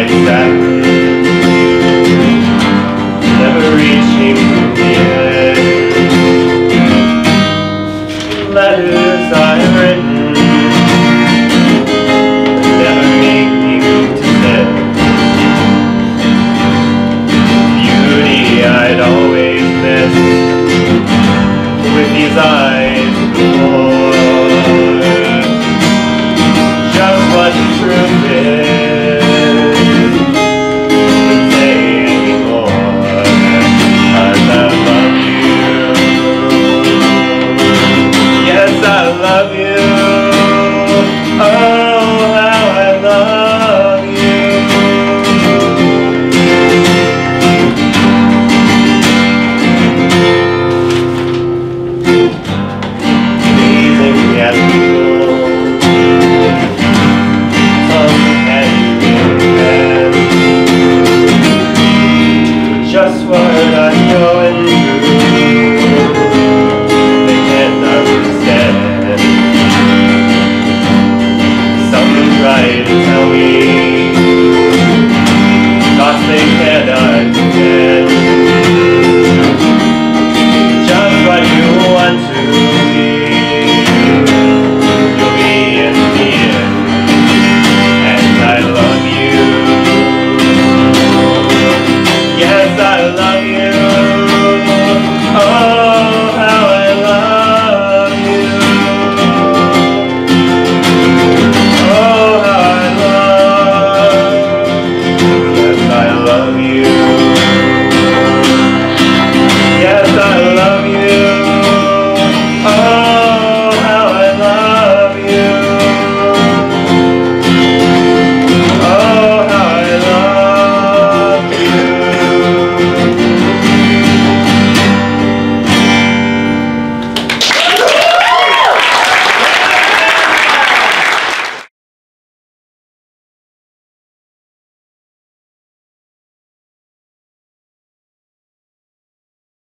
White Satin.